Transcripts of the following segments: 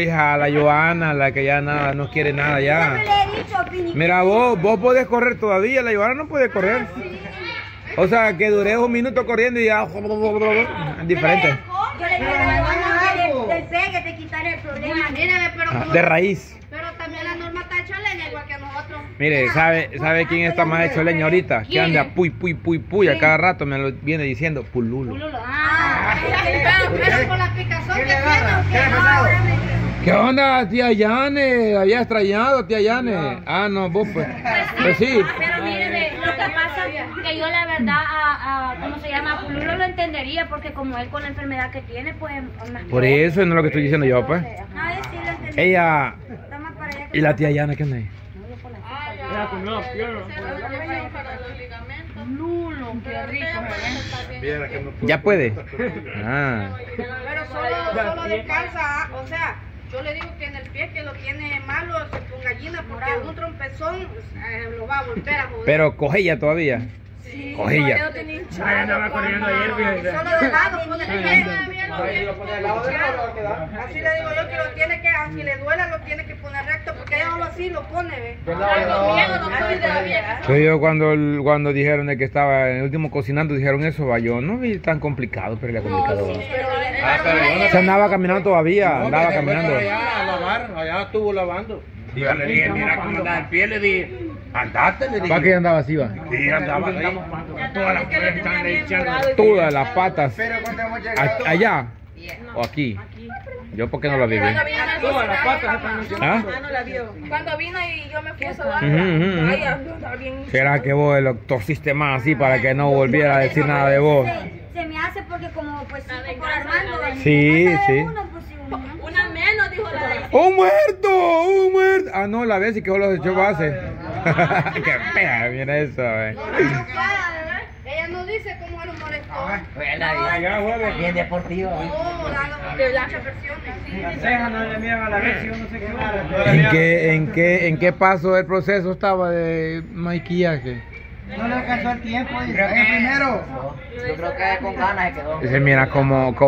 Hija, la Joana, la que ya nada, no quiere nada ya. Mira vos podés correr todavía, la Joana no puede correr. O sea, que duré un minuto corriendo y ya... Diferente. Yo le quiero a Joana que pegue, te quitaré el problema. De raíz. Pero también la Norma está choleña igual que nosotros. Mire, ¿sabe quién está más choleña ahorita? Que anda puy, a cada rato me lo viene diciendo Pululo. Pero con la picazón que tiene. ¿Qué onda, tía Yane? ¿Había extrañado, tía Yane? No. Ah, no, vos pues. Pues sí. Pero mire, lo que pasa es que yo la verdad a Pululo lo entendería, porque como él con la enfermedad que tiene, pues... Por eso no es lo que estoy diciendo yo, pues. Ah, sí, lo entendí. Ella... ¿Y la tía Yane qué onda? No, Lulo, qué rico. ¿Ya puede? Ah. Pero solo descansa, o sea... Yo le digo que en el pie que lo tiene malo con gallina, porque un trompezón lo va a volver a joder. Pero cojilla todavía. Sí, cojilla. Ay, andaba corriendo ayer. Solo de lado, pone el pie. Así le digo yo que lo tiene que, aunque le duela, lo tiene que poner recto, porque ella solo así lo pone, ¿ves? Yo cuando dijeron de que estaba en el último cocinando, dijeron eso, va yo, no vi tan complicado, pero le complicado. Se andaba caminando todavía, andaba caminando. Allá a lavar, allá estuvo lavando. Y yo le dije, mira cómo andaba el pie, le dije, andate, le dije. ¿Va que andaba así, va? Sí, andaba así. Todas las patas. Allá o aquí. Yo porque no la vi. Todas las patas están. Cuando vino y yo me fui a saludar. ¿Será que vos lo torciste más así para que no volviera a decir nada de vos? Se me hace porque como pues por Armando. Sí, sí. Una menos, dijo la Bessy. ¡Un muerto! ¡Un muerto! Ah, no, la Bessy que los echó base. ¡Qué pega! Mira eso, ella no dice cómo lo molestó. Bien deportivo. De las versiones. ¿En qué paso del proceso estaba de maquillaje? No le alcanzó el tiempo, creo que primero. Yo creo que con ganas se quedó. Dice, mira, como que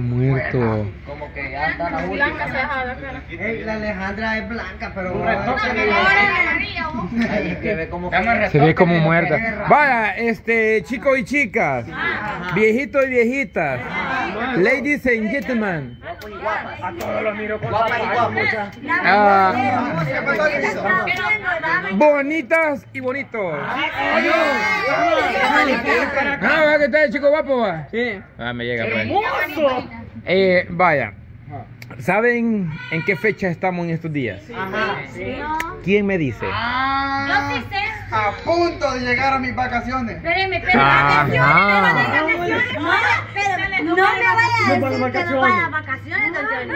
muerto. Bueno, como que ya anda la blanca cejada, pero... La Alejandra es blanca, pero... Se ve como muerta. Vaya, chicos y chicas, viejitos y viejitas, ladies and gentlemen. A todos los miro con bonitas y bonitos. Adiós. Ah, vea que está el chico guapo, va. Sí. Ah, me llega. Hermoso. Vaya. ¿Saben en qué fecha estamos en estos días? Ajá. Sí. ¿Quién me dice? Yo sí sé. A punto de llegar a mis vacaciones. Espérame, pero no me vaya a decir que no vaya a vacaciones, don Jenny.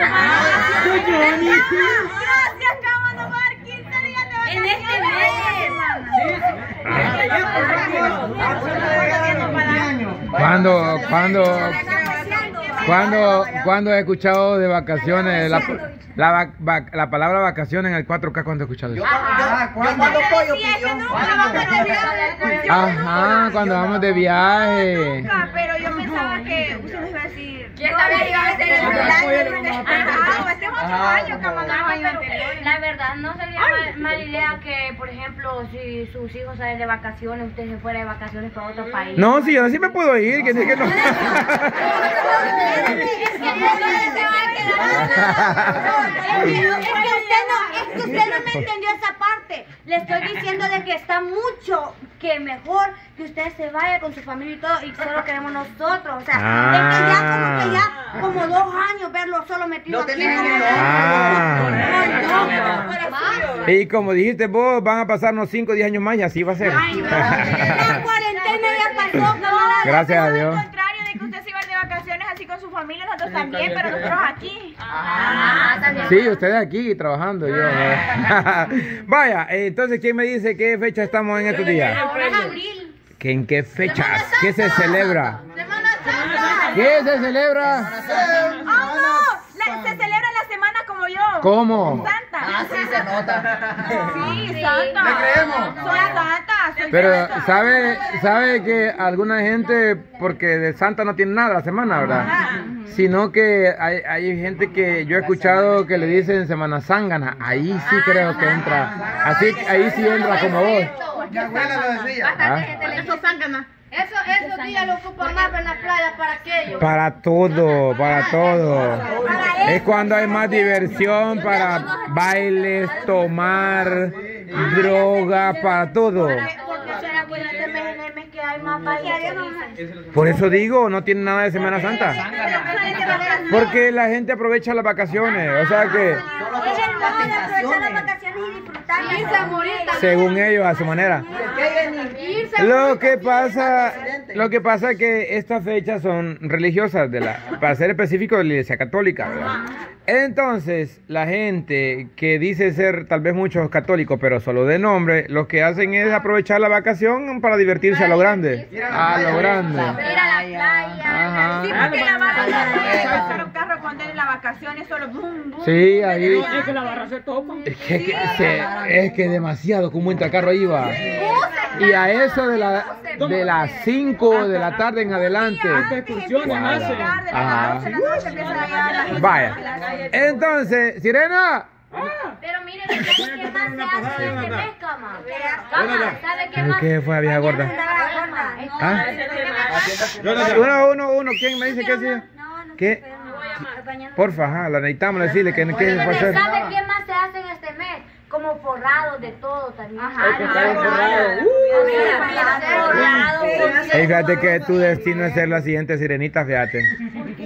Gracias, cabo, no va a dar 15 días de vacaciones. En este mes. ¿Cuándo he escuchado de vacaciones? La palabra vacaciones en el 4K, ¿cuándo he escuchado eso? Ajá, cuando vamos de viaje. Nunca, pero yo pensaba que usted nos iba a decir. ¿Quién sabe iba a hacer el plan? Ajá, este es otro año que mandaba yo. La verdad, no sería mala idea que, por ejemplo, si sus hijos salen de vacaciones, usted se fuera de vacaciones para otro país. No, si yo sí me puedo ir, que sí que no. Es que usted no me entendió esa parte. Le estoy diciendo de que está mucho que mejor que usted se vaya con su familia y todo, y solo queremos nosotros. O sea, es que ya como 2 años verlo solo metido aquí. Y como dijiste vos, van a pasarnos 5 o 10 años más y así va a ser. La cuarentena ya pasó. Gracias a Dios. Familia, nosotros también, pero nosotros aquí. Sí, ustedes aquí trabajando. Yo, ¿no? Vaya, entonces, ¿quién me dice qué fecha estamos en estos días? ¿En qué fecha? ¿Qué se celebra? ¡Semana Santa! ¿Qué se celebra? ¡Oh, no! Se celebra la semana como yo. ¿Cómo? Santa. Ah, sí, se nota. Sí, Santa. ¿Le creemos? Soy Santa. Pero sabe que alguna gente, porque de Santa no tiene nada la semana, ¿verdad? sino que hay gente que yo he escuchado que le dicen Semana Sangana. Ahí sí creo que entra. Así, ahí sí entra como vos. Mi abuela lo decía. Bastante gente le dice Sangana. Esos días lo ocupan más en la playa para aquello. Para todo, para todo. Es cuando hay más diversión, para bailes, tomar, droga, para todo. Por eso digo, no tiene nada de Semana Santa. Porque la gente aprovecha las vacaciones, o sea que... Según ellos, a su manera. Lo que pasa es que estas fechas son religiosas, para ser específico, de la Iglesia Católica, ¿verdad? Entonces, la gente que dice ser tal vez muchos católicos, pero solo de nombre, lo que hacen es aprovechar la vacación para divertirse a lo grande. A lo grande. Ir a la playa. Sí, porque la barra, carro cuando en las vacaciones solo boom, boom. Sí, ahí. Es que la barra se topa. Es que demasiado como entra el carro ahí va. Y a eso de las 5 de la tarde en adelante. Vaya. Entonces, Sirena. Pero miren, ¿qué más se hace este mes, cama? ¿Sabe qué más? ¿Qué fue, vieja gorda? Uno, ¿quién me dice qué hacía? ¿Qué? Porfa, la necesitamos decirle que qué fue hacer. ¿Sabe qué más se hace en este mes? Como forrado de todo también. Fíjate que tu destino es ser la siguiente sirenita, fíjate.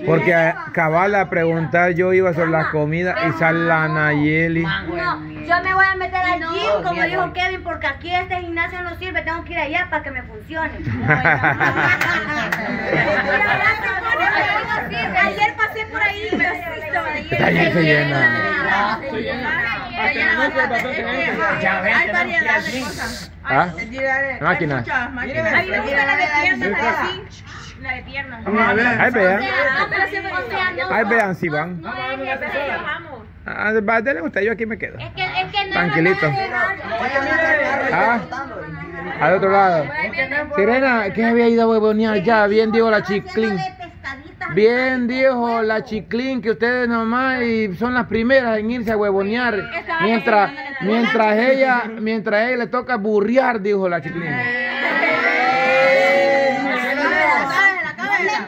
Porque cabal a preguntar yo iba sobre las comidas y sale la Nayeli. No, yo me voy a meter al gym, como dijo Kevin, porque aquí este gimnasio no sirve, tengo que ir allá para que me funcione. Ayer pasé por ahí y me asustó. Se llena. Ya ves, hay variedad de cosas. Máquinas. A mí me gusta la de piernas, así. La de piernas. Ahí vean. Ahí vean si van. Dale usted, yo aquí me quedo. Tranquilito. Al otro lado. Sirena, ¿qué había ido a huevonear ya? Bien digo la chiclín. Bien dijo la chiclín que ustedes nomás y son las primeras en irse a huevonear mientras ella le toca burrear, dijo la chiclín. Le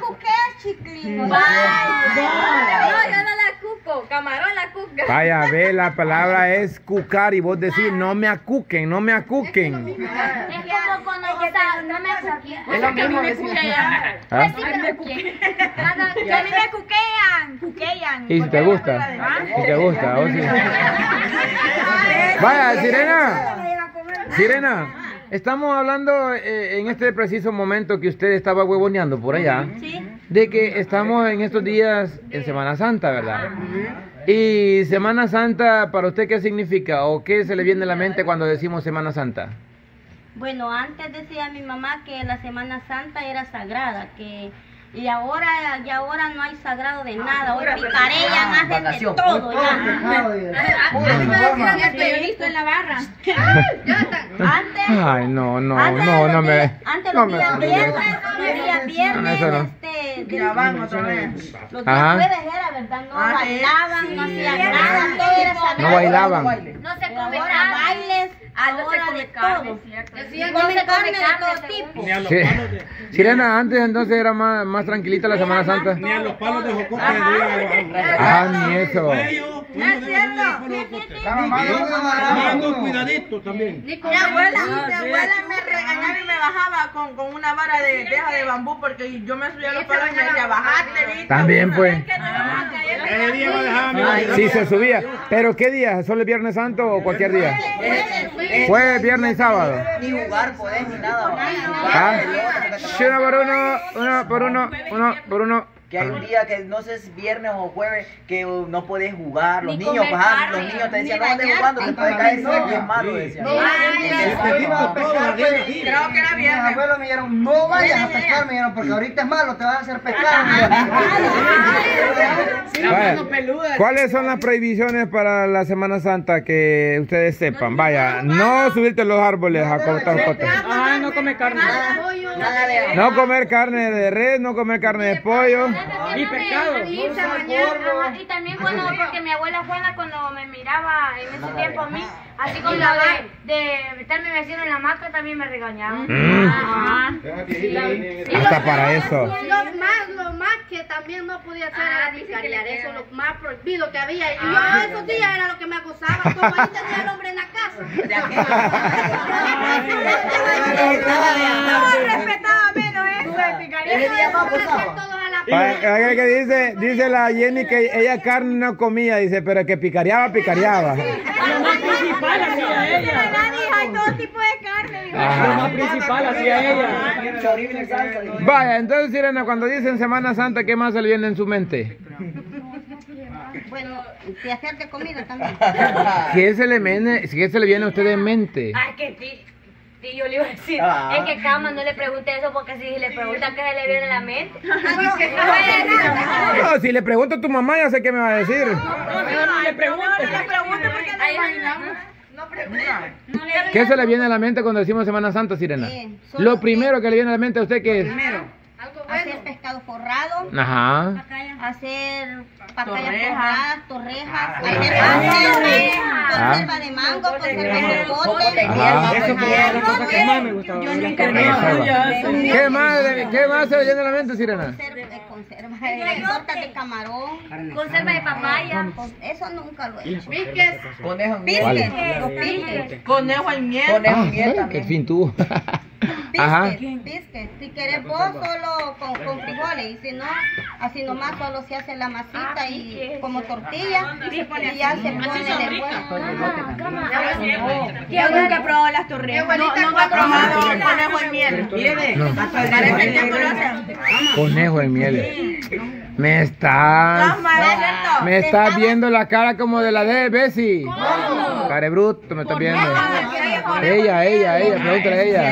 cuqué al chiclín. No, yo no la cuco, camarón la cuca. Vaya, ve, la palabra es cucar y vos decís no me acuquen, no me acuquen. No me acuquean. Es lo que a mí me cuquean. Pues sí, pero que a mí me cuquean. Cuquean. ¿Y te gusta? ¿Y te gusta? ¿O sí? Vaya, Sirena. Estamos hablando en este preciso momento que usted estaba huevoneando por allá. De que estamos en estos días en Semana Santa, ¿verdad? Y Semana Santa, ¿para usted qué significa? ¿O qué se le viene a la mente cuando decimos Semana Santa? Bueno, antes decía mi mamá que la Semana Santa era sagrada, que y ahora no hay sagrado de nada, hoy picarellan, hacen de todo ya. Antes ahora se come carne, de todo tipo. Ni a los palos de... Sirena, antes entonces era más tranquilita la Semana Santa. Ni a los palos de jocote. Ni eso. Es cierto. Cuidadito también. Mi abuela me regañaba y me bajaba con una vara de teja de bambú porque yo me subía a los palos y me decía, bajate. También pues. Sí, se subía. ¿Pero qué día? ¿Solo el Viernes Santo o cualquier día? Fue viernes y sábado. Ni jugar podés ni nada. Uno por uno. Que hay un día que no sé si viernes o jueves que no podés jugar. Los niños bajaban, los niños te decían, no andes jugando, que te caes, que es malo, decían. Creo que era bien. Mis abuelos me dijeron, no vayas a pescar, me dijeron, porque ahorita es malo, te vas a hacer pescar. ¿Cuáles son las prohibiciones para la Semana Santa que ustedes sepan? Vaya, no subirte los árboles a cortar cotas. No comer carne de res, no comer carne de pollo. Semana que no me y también cuando, porque mi abuela Juana cuando me miraba en ese tiempo a mí, así como la de estarme metiendo en la hamaca también me regañaban. Hasta para eso. Lo más que también no podía hacer era discalear, eso lo más prohibido que había. Y yo esos días era lo que me acosaba, como ahí tenía el hombre en la casa. No respetaba menos eso. Que dice la Jenny que ella carne no comía, dice, pero que picareaba. Lo más principal hacía ella. Hay todo tipo de carne. Lo más principal hacía ella. Vaya, entonces, Sirena, cuando dicen Semana Santa, ¿qué más se le viene en su mente? Bueno, si hacerte comida también. ¿Qué se le viene a usted en mente? Ay, que sí. Y yo le iba a decir, es que Cama no le pregunte eso, porque si le pregunta qué se le viene a la mente. No, si le pregunto a tu mamá ya sé qué me va a decir. No le pregunte porque no imaginamos. ¿Qué se le viene a la mente cuando decimos Semana Santa, Sirena? Lo primero que le viene a la mente a usted, ¿qué es? Hacer pescado forrado, hacer pacayas forradas, torrejas, conserva de mango, conserva de cocote. Eso fue una de las cosas que más me gustaba. ¿Qué más se le llena la mente, Sirena? Torta de camarón, conserva de papaya. Eso nunca lo he hecho. Piques, conejo al miel. Conejo al miel. Qué fin tuvo. Biscuit, si querés vos solo con frijoles, y si no, así nomás solo se hace la masita y como tortilla y ya se pone después. Yo nunca probó las torrejas. Nunca probado el conejo de miel. Conejo de miel. Me está viendo la cara como de la de Bessy. Care bruto me está viendo. Ella, pregúntale a ella.